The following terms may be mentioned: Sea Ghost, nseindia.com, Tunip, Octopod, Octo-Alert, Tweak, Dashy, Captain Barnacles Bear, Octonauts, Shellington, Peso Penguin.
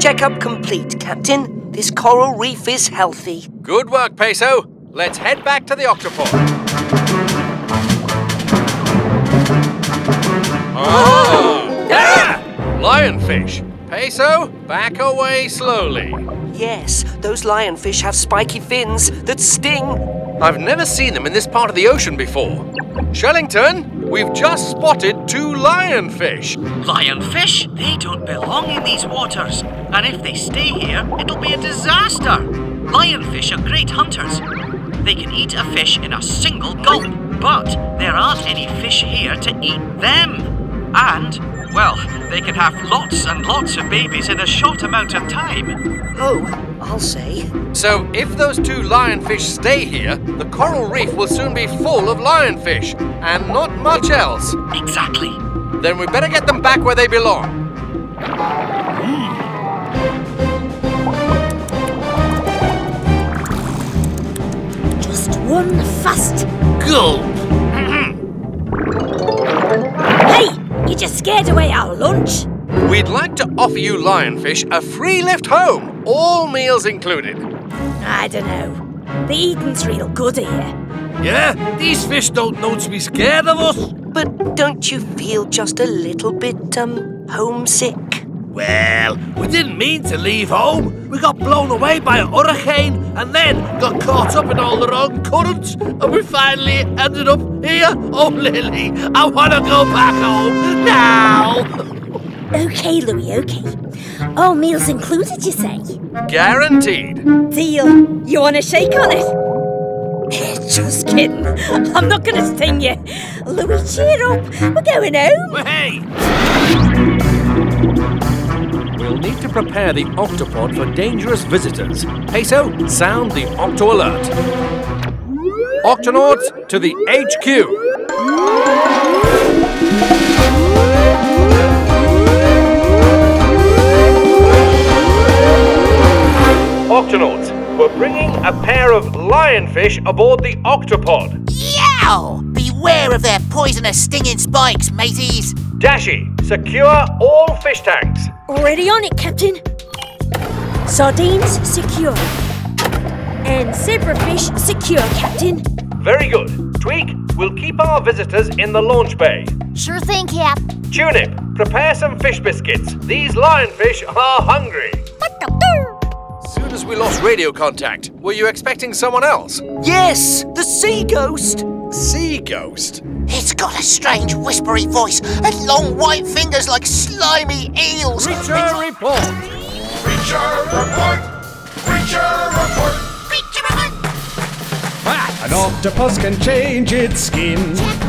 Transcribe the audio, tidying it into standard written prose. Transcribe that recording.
Checkup complete, Captain. This coral reef is healthy. Good work, Peso. Let's head back to the octopod. Oh! Ah! Lionfish. Peso, back away slowly. Yes, those lionfish have spiky fins that sting. I've never seen them in this part of the ocean before. Shellington, we've just spotted two lionfish. Lionfish? They don't belong in these waters. And if they stay here, it'll be a disaster. Lionfish are great hunters. They can eat a fish in a single gulp, but there aren't any fish here to eat them. And, well, they can have lots and lots of babies in a short amount of time. Oh, I'll say. So if those two lionfish stay here, the coral reef will soon be full of lionfish, and not much else. Exactly. Then we better get them back where they belong. Just one fast gulp. You just scared away our lunch. We'd like to offer you lionfish a free lift home, all meals included. I don't know. The eating's real good here. Yeah, these fish don't know to be scared of us. But don't you feel just a little bit, homesick? Well, we didn't mean to leave home. We got blown away by a hurricane and then got caught up in all the wrong currents and we finally ended up here. Oh, Lily, I want to go back home now. OK, Louie, OK. All meals included, you say? Guaranteed. Deal. You want a shake on it? Just kidding. I'm not going to sting you. Louie, cheer up. We're going home. Hey! We'll need to prepare the octopod for dangerous visitors. Peso, sound the Octo-Alert. Octonauts to the HQ! Octonauts, we're bringing a pair of lionfish aboard the octopod. Yow! Beware of their poisonous stinging spikes, mateys. Dashy, secure all fish tanks. Already on it, Captain. Sardines, secure. And zebrafish, secure, Captain. Very good. Tweak, we'll keep our visitors in the launch bay. Sure thing, Cap. Tunip, prepare some fish biscuits. These lionfish are hungry. Soon as we lost radio contact, were you expecting someone else? Yes, the Sea Ghost. Sea Ghost? It's got a strange whispery voice and long white fingers like slimy eels. Creature report! Creature report! Creature report! Creature report! An octopus can change its skin. Check.